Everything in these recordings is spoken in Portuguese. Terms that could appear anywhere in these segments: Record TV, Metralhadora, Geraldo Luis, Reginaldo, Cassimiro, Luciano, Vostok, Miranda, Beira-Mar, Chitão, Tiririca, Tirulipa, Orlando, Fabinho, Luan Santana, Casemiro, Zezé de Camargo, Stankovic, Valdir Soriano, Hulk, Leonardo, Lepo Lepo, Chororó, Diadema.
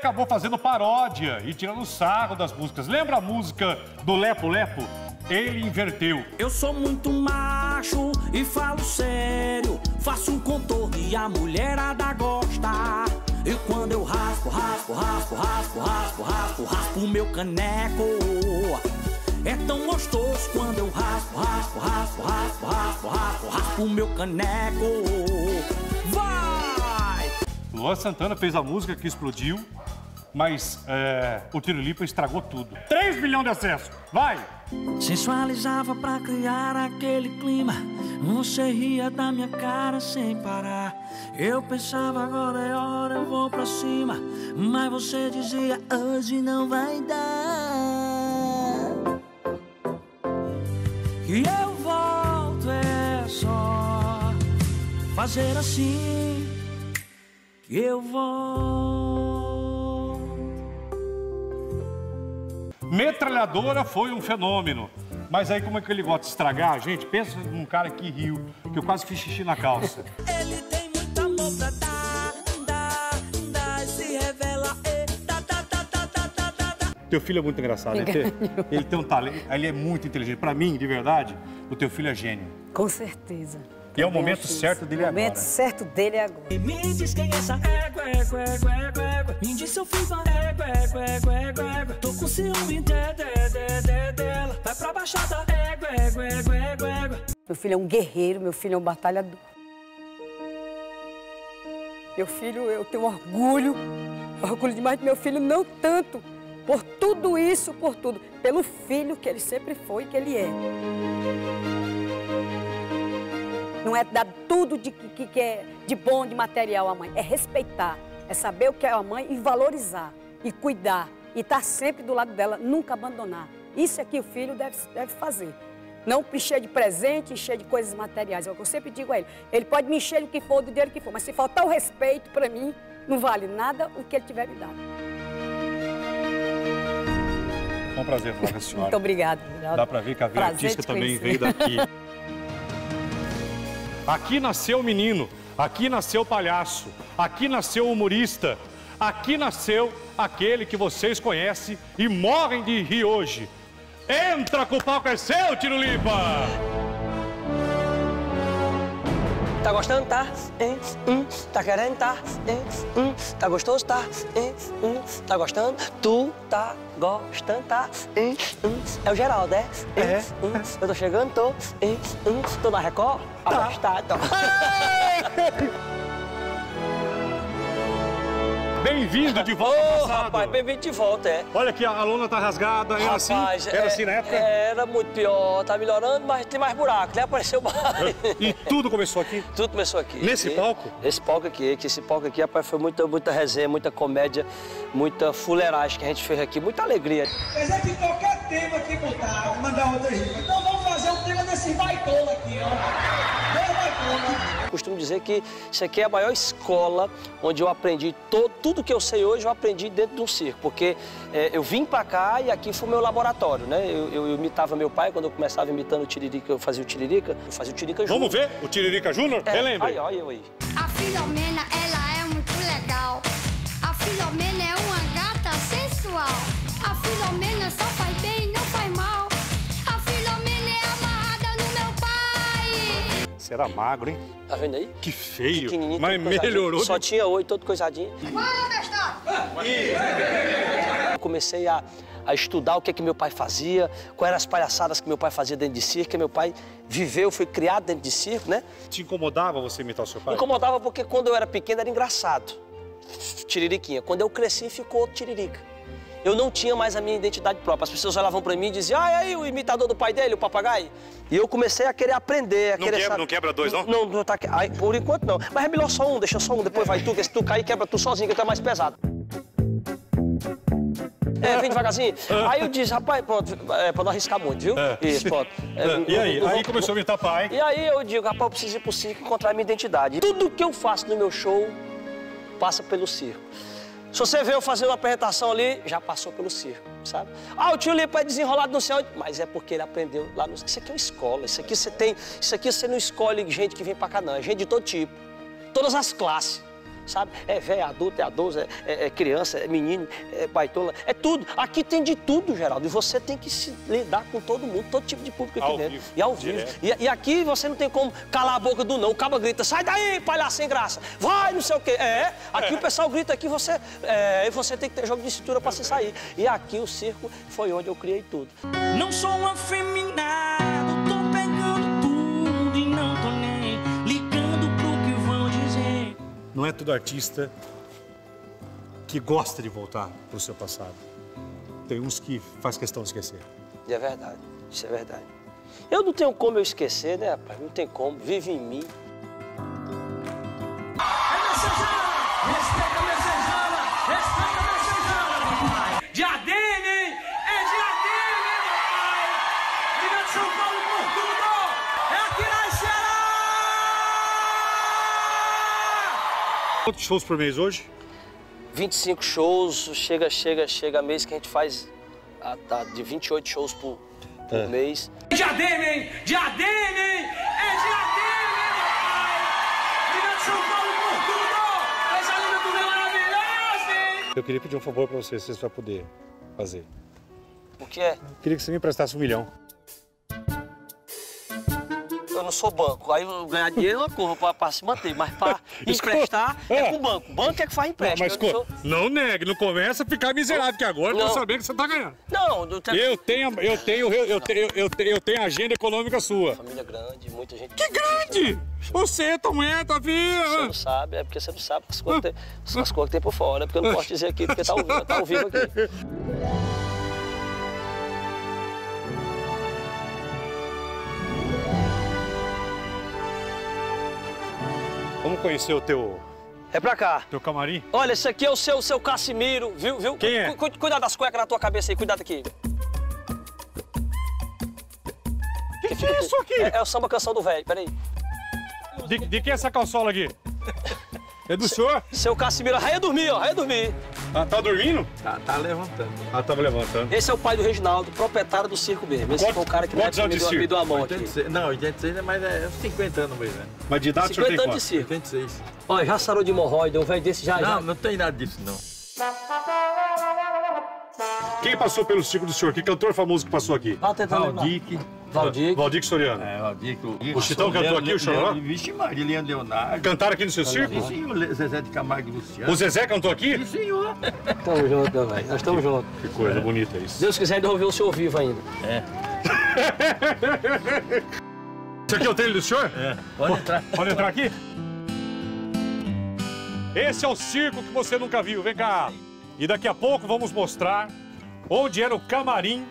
Acabou fazendo paródia e tirando sarro das músicas. Lembra a música do Lepo Lepo? Ele inverteu. Eu sou muito macho e falo sério, faço um contorno e a mulherada gosta. E quando eu raspo, raspo, raspo, raspo, raspo, raspo, raspo o meu caneco. É tão gostoso quando eu raspo, raspo, raspo, raspo, raspo, raspo, raspo o meu caneco. Vai! Luan Santana fez a música que explodiu. Mas o Tirulipa estragou tudo. 3 milhões de acessos, vai! Sensualizava pra criar aquele clima. Você ria da minha cara sem parar. Eu pensava, agora é hora, eu vou pra cima. Mas você dizia, hoje não vai dar. E eu volto, é só fazer assim que eu volto. Metralhadora foi um fenômeno. Mas aí como é que ele gosta de estragar, gente? Pensa num cara que riu, que eu quase fiz xixi na calça. Ele tem muito amor pra dar, se revela. Teu filho é muito engraçado, ele tem um talento, ele é muito inteligente. Pra mim, de verdade, o teu filho é gênio. Com certeza. E é o momento certo dele agora. O momento certo dele é agora. Me diz quem é essa égua, égua, égua, égua, égua. Me diz se eu fiz uma égua, égua, égua, égua, égua. Tô com ciúme dela. Vai pra baixada, égua, égua, égua, égua, égua. Meu filho é um guerreiro, meu filho é um batalhador. Meu filho, eu tenho orgulho demais do meu filho, não tanto. Por tudo isso, por tudo. Pelo filho que ele sempre foi e que ele é. Não é dar tudo que é de bom, de material à mãe. É respeitar, é saber o que é a mãe e valorizar, e cuidar, e estar sempre do lado dela, nunca abandonar. Isso é que o filho deve fazer. Não encher de presente, encher de coisas materiais. É o que eu sempre digo a ele. Ele pode me encher do que for, do dinheiro que for, mas se faltar o respeito para mim, não vale nada o que ele tiver me dado. Foi um prazer falar com a senhora. Muito obrigada. Dá para ver que a veia artística também veio daqui. Aqui nasceu o menino, aqui nasceu o palhaço, aqui nasceu o humorista, aqui nasceu aquele que vocês conhecem e morrem de rir hoje. Entra com o palco, é seu, Tirulipa! Tá gostando, tá? Tá querendo, tá? Tá gostoso, tá? Tá gostando? Tu tá gostando, tá? É o Geraldo, é? Eu tô chegando, tô. Tô na Record? Tá. Abastado. Bem-vindo de volta, oh, rapaz, bem-vindo de volta, é. Olha que a lona tá rasgada, era rapaz, assim, era assim na época? Era muito pior, tá melhorando, mas tem mais buraco, né? Apareceu mais. E tudo começou aqui? Tudo começou aqui. Nesse palco? Esse palco aqui, que esse palco aqui, rapaz, foi muita resenha, muita comédia, muita fuleiragem que a gente fez aqui, muita alegria. Apesar de qualquer tema que botar, mandar outra rima, então vamos fazer um tema desse baitola aqui, ó. Costumo dizer que isso aqui é a maior escola onde eu aprendi tudo que eu sei hoje, eu aprendi dentro de um circo, porque eu vim pra cá e aqui foi o meu laboratório, né? Eu imitava meu pai, quando eu começava imitando o Tiririca, eu fazia o Tiririca Júnior. Vamos ver o Tiririca Júnior? Relembra. Aí, olha eu aí. A Filomena, ela é muito legal. A Filomena é uma gata sensual. A Filomena só faz bem e não faz mal. Era magro, hein? Tá vendo aí? Que feio, mas melhorou. Só tinha 8, todo coisadinho. Eu comecei a estudar o que é que meu pai fazia, quais eram as palhaçadas que meu pai fazia dentro de circo, que meu pai viveu, foi criado dentro de circo, né? Te incomodava você imitar o seu pai? Incomodava porque quando eu era pequeno era engraçado, Tiririquinha. Quando eu cresci ficou Tiririca. Eu não tinha mais a minha identidade própria. As pessoas olhavam pra mim e diziam, ah, é aí o imitador do pai dele, o papagaio. E eu comecei a querer aprender, a não querer... Quebra, não quebra dois, não? Não, não tá... Ai, por enquanto não. Mas é melhor só um, deixa só um, depois vai tu, que se tu cair, quebra tu sozinho, que tu é mais pesado. É, vem devagarzinho. Aí eu disse, rapaz, pronto, pra não arriscar muito, viu? Isso, pronto. E aí? Aí começou a me tapar, hein? E aí eu digo, rapaz, eu preciso ir pro circo encontrar a minha identidade. Tudo que eu faço no meu show passa pelo circo. Se você vê eu fazendo uma apresentação ali, já passou pelo circo, sabe? Ah, o tio Lipa é desenrolado não sei onde. Mas é porque ele aprendeu lá no circo. Isso aqui é uma escola, isso aqui você tem... Isso aqui você não escolhe gente que vem pra cá, não. É gente de todo tipo. Todas as classes. sabe? É velho, adulto, é idoso, é criança, é menino, é baitola, é tudo. Aqui tem de tudo, Geraldo, e você tem que se lidar com todo mundo, todo tipo de público aqui ao dentro. Vivo, e ao direto. Vivo. E aqui você não tem como calar a boca do não. O caba grita, sai daí, palhaço sem graça, vai, não sei o quê. É, aqui o pessoal grita aqui, você tem que ter jogo de cintura para se sair. E aqui o circo foi onde eu criei tudo. Não sou um afeminado, tô pegando tudo e não tô nem ligando pro que vão dizer. Não é todo artista que gosta de voltar pro seu passado. Tem uns que faz questão de esquecer. E é verdade, isso é verdade. Eu não tenho como eu esquecer, né, rapaz? Não tem como, vive em mim. Diadema, hein? É Diadema, hein, papai? Obrigado, São Paulo, por tudo! É aqui na Ceará! Quantos shows por mês hoje? 25 shows, chega mês que a gente faz de 28 shows por mês. Diadema, hein? Diadema, hein? É Diadema, hein, papai? Obrigado, São Paulo, por tudo! Essa linda do Leonardo! Eu queria pedir um favor pra você, se você vai poder fazer. O que é? Eu queria que você me emprestasse R$1 milhão. Eu não sou banco, aí eu ganhar dinheiro é uma coisa pra se manter, mas pra emprestar é com o banco. O banco é que faz empréstimo. Não, mas não negue, não começa a ficar miserável, que agora eu vou saber que você tá ganhando. Não, eu tenho agenda econômica sua. Família grande, muita gente... Que grande! Você, tua mulher, tua filha... Você não sabe, é porque você não sabe as coisas que tem por fora, porque eu não posso dizer aqui, porque tá ao vivo aqui. Vamos conhecer o teu... É pra cá. Teu camarim? Olha, esse aqui é o seu Cassimiro, viu? Quem é? Cuidado das cuecas na tua cabeça aí, cuidado aqui. Que é isso aqui? É o samba canção do velho, peraí. De quem é essa calçola aqui? É do senhor? Seu Cassimiro, aí eu dormi, ó, aí eu dormi. Ah, tá dormindo? Tá levantando. Ah, tava levantando. Esse é o pai do Reginaldo, proprietário do circo mesmo. Esse foi o cara que na época me deu a mão aqui. Não, 86 é mais 50 anos mesmo, né? Mas de idade o senhor tem quanto? 50 anos de circo. 86. Olha, já sarou de hemorroida, um velho desse já... Não tem nada disso, não. Quem passou pelo circo do senhor? Que cantor famoso que passou aqui? Valdique. Valdir Soriano. É, Valdique. O Chitão cantou aqui, o Chororó? Vixe Maria, Leonardo. Cantaram aqui no seu circo? Sim, o Zezé de Camargo e Luciano. O Zezé cantou aqui? Sim, senhor. Tamo junto, velho. Nós estamos juntos. Que coisa bonita isso. Deus quiser, ainda vou ver o senhor vivo ainda. É. Isso aqui é o telho do senhor? É. Pode entrar. Pode entrar aqui? Esse é o circo que você nunca viu. Vem cá. E daqui a pouco vamos mostrar onde era o camarim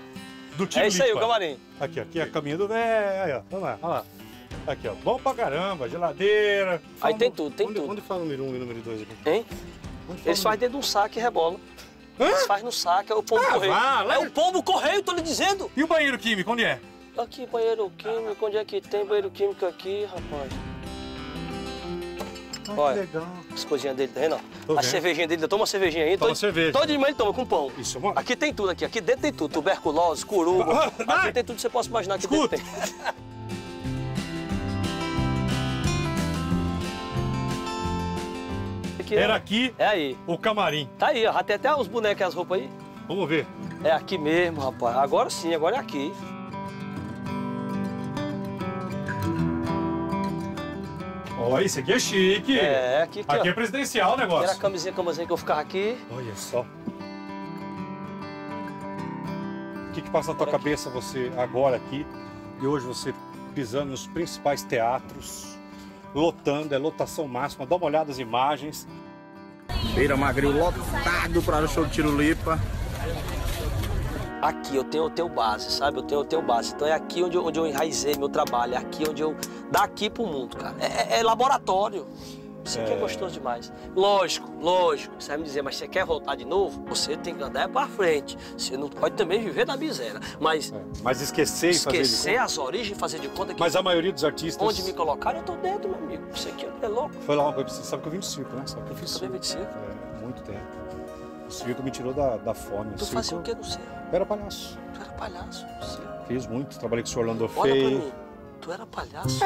do Tirulipa. É isso aí, o camarim. Aqui é a caminha do velho. Vamos lá, olha lá. Aqui, ó. Bom pra caramba, geladeira. Aí tem tudo, tem tudo. Onde faz o número 1 e o número 2 aqui? Hein? Eles fazem dentro de um saco e rebola. Hã? Eles fazem no saco, é o pombo correio. É o pombo correio, tô lhe dizendo. E o banheiro químico, onde é? Aqui, banheiro químico, onde é que tem banheiro químico aqui, rapaz? Olha, que legal. As coisinhas dele, tá vendo? A cervejinha dele, toma uma cervejinha aí. Toma cerveja. Todo de manhã ele toma com pão. Isso, amor. Aqui tem tudo, aqui dentro tem tudo. Tuberculose, coruba, aqui tem tudo que você possa imaginar que dentro tem. Era aqui aí. O camarim. Tá aí, ó, tem até os bonecos e as roupas aí. Vamos ver. É aqui mesmo, rapaz. Agora sim, agora é aqui. Olha, isso aqui é chique. É, aqui é presidencial o negócio. Era a camisinha que eu ficava aqui. Olha só. O que passa na tua cabeça você agora aqui e hoje você pisando nos principais teatros, lotando, é lotação máxima. Dá uma olhada nas imagens. Beira-Mar lotado para o show de Tirulipa. Aqui eu tenho base, sabe? Eu tenho base. Então é aqui onde eu enraizei meu trabalho, é aqui onde eu... Daqui pro mundo, cara. É laboratório. Isso aqui é gostoso demais. Lógico. Você vai me dizer, mas você quer voltar de novo? Você tem que andar pra frente. Você não pode também viver na miséria. Mas esquecer as origens e fazer de conta que... Mas a maioria dos artistas... Onde me colocaram, eu tô dentro, meu amigo. Isso aqui é louco. Foi lá uma coisa, você sabe que eu vim do circo, né? Sabe que eu fiz circo. É, muito tempo. O circo me tirou da fome. Tu fazia o que no circo? Eu era palhaço. Tu era palhaço no circo? Fiz muito, trabalhei com o senhor Orlando. Olha pra mim, tu era palhaço?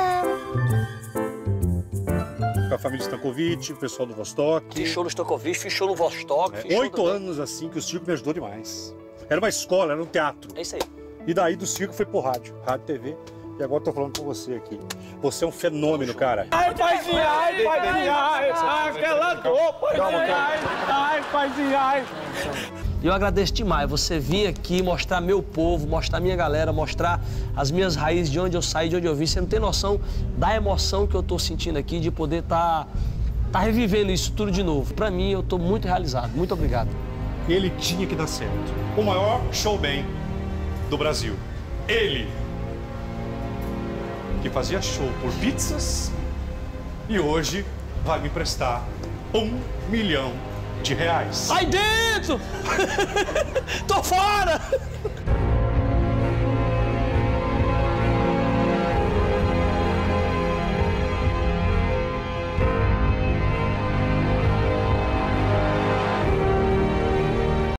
com a família Stankovic, o pessoal do Vostok. Fiz show no Stankovic, fiz show no Vostok. É, 8 anos assim que o circo me ajudou demais. Era uma escola, era um teatro. É isso aí. E daí do circo foi pro rádio, rádio, TV. E agora eu tô falando com você aqui. Você é um fenômeno, cara. Ai, paizinho, ai, paizinho, ai. Aquela dor, paizinho, ai, paizinho, ai. E eu agradeço demais você vir aqui mostrar meu povo, mostrar minha galera, mostrar as minhas raízes, de onde eu saí, de onde eu vim. Você não tem noção da emoção que eu tô sentindo aqui de poder tá revivendo isso tudo de novo. Pra mim, eu tô muito realizado. Muito obrigado. Ele tinha que dar certo. O maior showman do Brasil. Ele... que fazia show por pizzas e hoje vai me emprestar R$1 milhão. Sai dentro! Tô fora!